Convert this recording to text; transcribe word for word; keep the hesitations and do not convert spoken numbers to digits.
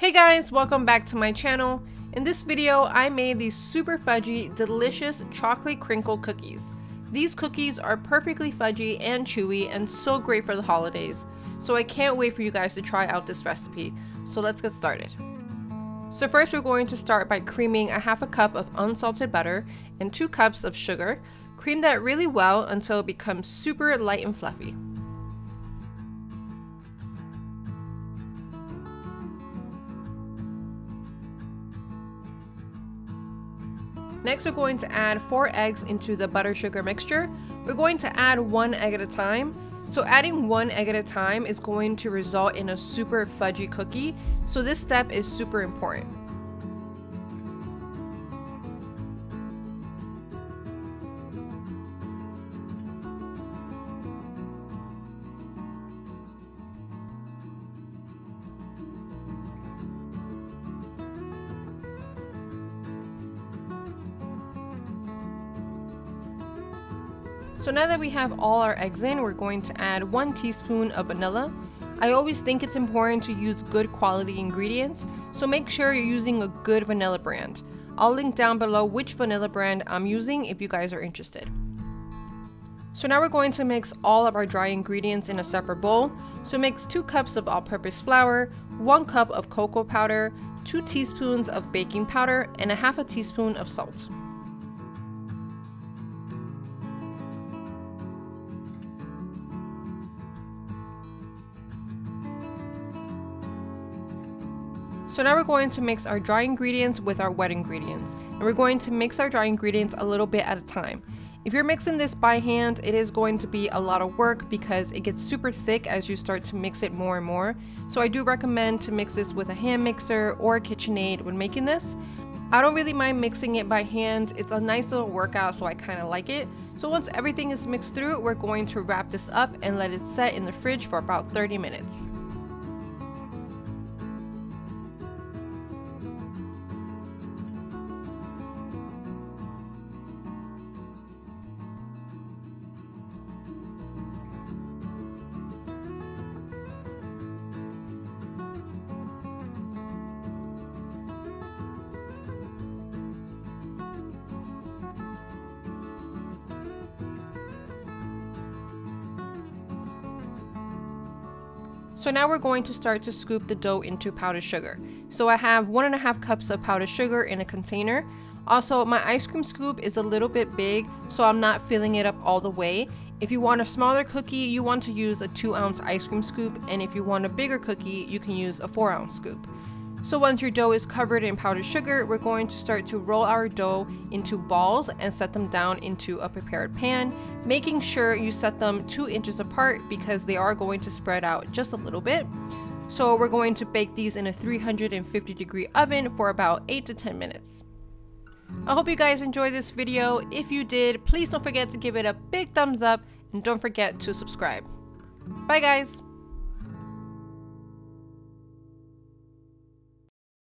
Hey guys, welcome back to my channel. In this video, I made these super fudgy, delicious chocolate crinkle cookies. These cookies are perfectly fudgy and chewy and so great for the holidays. So I can't wait for you guys to try out this recipe. So let's get started. So first we're going to start by creaming a half a cup of unsalted butter and two cups of sugar. Cream that really well until it becomes super light and fluffy. Next, we're going to add four eggs into the butter sugar mixture. We're going to add one egg at a time. So adding one egg at a time is going to result in a super fudgy cookie. So this step is super important. So now that we have all our eggs in, we're going to add one teaspoon of vanilla. I always think it's important to use good quality ingredients, so make sure you're using a good vanilla brand. I'll link down below which vanilla brand I'm using if you guys are interested. So now we're going to mix all of our dry ingredients in a separate bowl. So mix two cups of all-purpose flour, one cup of cocoa powder, two teaspoons of baking powder, and a half a teaspoon of salt. So now we're going to mix our dry ingredients with our wet ingredients, and we're going to mix our dry ingredients a little bit at a time. If you're mixing this by hand, it is going to be a lot of work because it gets super thick as you start to mix it more and more. So I do recommend to mix this with a hand mixer or a KitchenAid when making this. I don't really mind mixing it by hand. It's a nice little workout, so I kind of like it. So once everything is mixed through, we're going to wrap this up and let it set in the fridge for about thirty minutes. So now we're going to start to scoop the dough into powdered sugar. So I have one and a half cups of powdered sugar in a container. Also, my ice cream scoop is a little bit big, so I'm not filling it up all the way. If you want a smaller cookie, you want to use a two ounce ice cream scoop, and if you want a bigger cookie, you can use a four ounce scoop. So once your dough is covered in powdered sugar, we're going to start to roll our dough into balls and set them down into a prepared pan, making sure you set them two inches apart because they are going to spread out just a little bit. So we're going to bake these in a three hundred fifty degree oven for about eight to ten minutes. I hope you guys enjoyed this video. If you did, please don't forget to give it a big thumbs up and don't forget to subscribe. Bye guys!